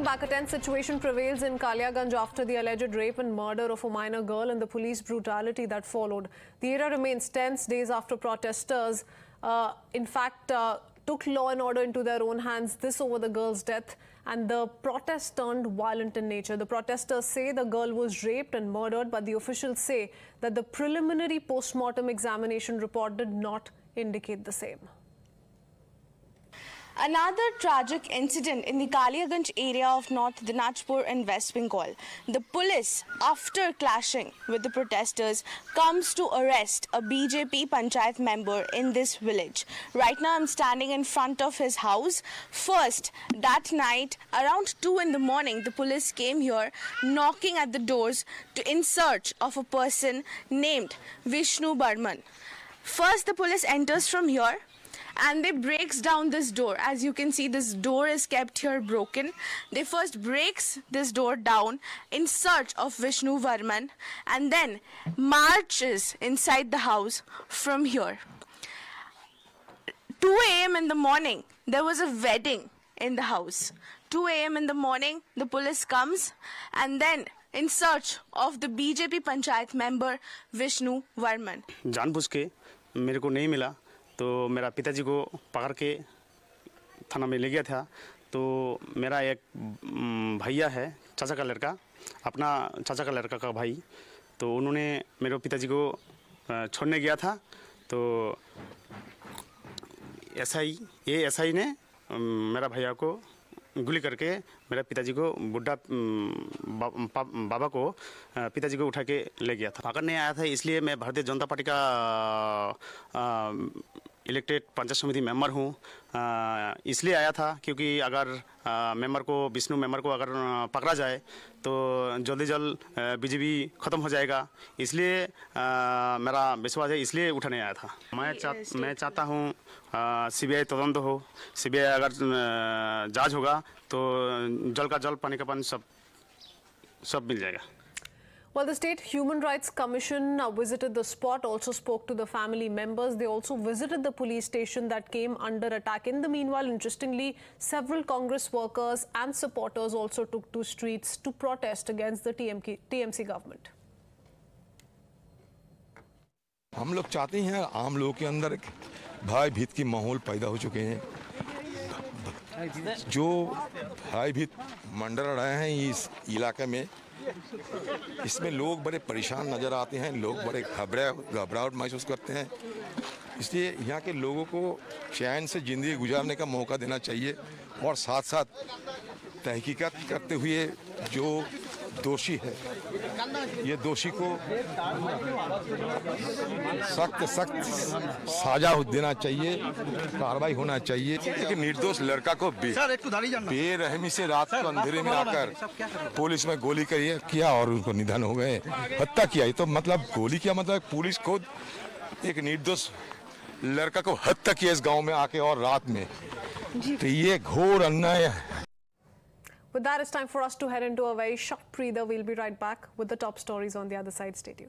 back, a tense situation prevails in Kaliaganj after the alleged rape and murder of a minor girl and the police brutality that followed. The area remains tense days after protesters, took law and order into their own hands, this over the girl's death, and the protest turned violent in nature. The protesters say the girl was raped and murdered, but the officials say that the preliminary post-mortem examination report did not indicate the same. Another tragic incident in the Kaliaganj area of North Dinajpur in West Bengal. The police, after clashing with the protesters, comes to arrest a BJP Panchayat member in this village. Right now, I'm standing in front of his house. First, that night, around 2 in the morning, the police came here knocking at the doors in search of a person named Vishnu Barman. First, the police enters from here, and they breaks down this door. As you can see, this door is kept here broken. They first breaks this door down in search of Vishnu Barman, and then marches inside the house from here. 2 a.m. in the morning, there was a wedding in the house. 2 a.m. in the morning, the police comes, and then in search of the BJP Panchayat member Vishnu Barman. जानबूझ के मेरे को नहीं मिला, तो मेरा पिताजी को पकड़ के थाना में ले गया था। तो मेरा एक भैया है, चाचा का लड़का, अपना चाचा का लड़का का भाई, तो उन्होंने मेरे पिताजी को छोड़ने गया था। तो एसआई ने मेरा भैया को गुली करके मेरा पिताजी को, बुढ़ा बाबा को, पिताजी को उठा के ले गया था। पकड़ने आया था, इसलिए मैं भारतीय जनता पार्टी का इलेक्टेड पंचायत समिति मेंबर हूँ, इसलिए आया था क्योंकि अगर विष्णु मेंबर को अगर पकड़ा जाए तो जल्दी जल्द बीजेपी ख़त्म हो जाएगा, इसलिए मेरा विश्वास है, इसलिए उठाने आया था। मैं चाहता हूँ सीबीआई तदंत हो। सीबीआई अगर जांच होगा तो जल का जल, पानी का पानी सब मिल जाएगा। Well, the State Human Rights Commission visited the spot, also spoke to the family members. They also visited the police station that came under attack. In the meanwhile, interestingly, several Congress workers and supporters also took to streets to protest against the TMC government. हम लोग चाहते हैं आम लोगों के अंदर एक भयभीत की माहौल पैदा हो चुके हैं। जो भयभीत मंडरा रहे हैं इस इलाके में, इसमें लोग बड़े परेशान नज़र आते हैं, लोग बड़े घबराहट महसूस करते हैं। इसलिए यहाँ के लोगों को चैन से ज़िंदगी गुजारने का मौका देना चाहिए और साथ साथ तहकीकात करते हुए जो दोषी है, ये दोषी को सख्त सजा देना चाहिए, कार्रवाई होना चाहिए। एक निर्दोष लड़का को बेरहमी से रात को अंधेरे में आकर पुलिस में गोली किया और उनको निधन हो गए, हत्या किया। ये तो मतलब गोली किया मतलब पुलिस को, एक निर्दोष लड़का को हत्या किया इस गांव में आके और रात में, तो ये घोर अन्याय है। With that, it's time for us to head into a very short breather. We'll be right back with the top stories on the other side. Stay tuned.